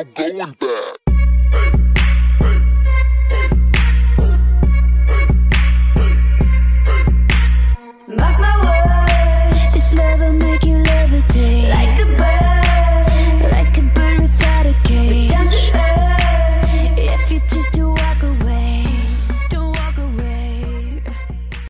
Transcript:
I'm going back.